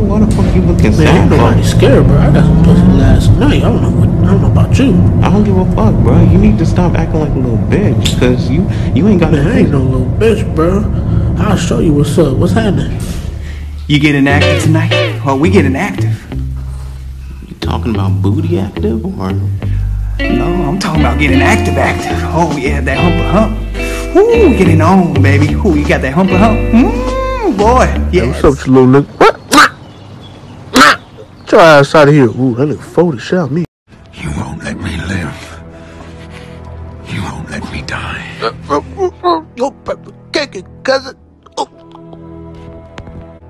know why the fuck you looking sad. Man, ain't nobody scared, bro. I got some pussy last night. I don't know about you. I don't give a fuck, bro. You need to stop acting like a little bitch, cause you ain't got no. I ain't no little bitch, bro. I'll show you what's up. What's happening? You getting active tonight? Or we getting active? You talking about booty active or? No, I'm talking about getting active. Oh yeah, that hump. Ooh, getting on, baby. Ooh, you got that hump. Mmm, boy. Yeah. Hey, what's up, you little nigga? What? Try outside of here. Ooh, that nigga folded shit out me. You won't let me live. You won't let me die. Yo, kick it, cousin.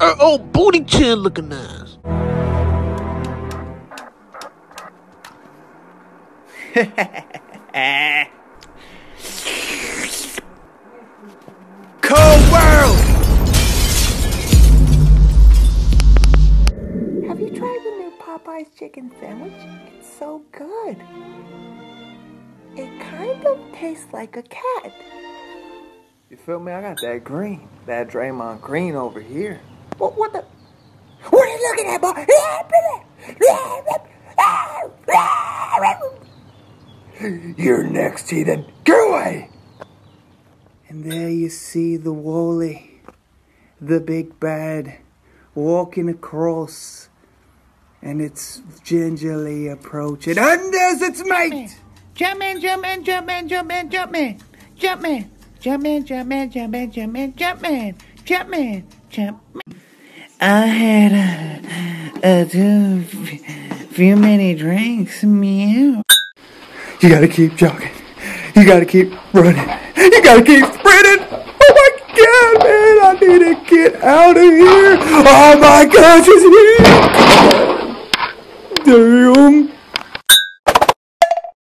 Her old booty chin looking nice. Cold world. Have you tried the new Popeye's chicken sandwich? It's so good. It kind of tastes like a cat. You feel me? I got that green, that Draymond Green over here. What the? What are you looking at, boy? You're next, Ethan. Get away! And there you see the Wally, the big bad, walking across, and it's gingerly approaching. And there's its mate! Jump man. I had a few many drinks, meow. You gotta keep jogging. You gotta keep running. You gotta keep sprinting. Oh my God, man, I need to get out of here. Oh my God, she's here. Damn.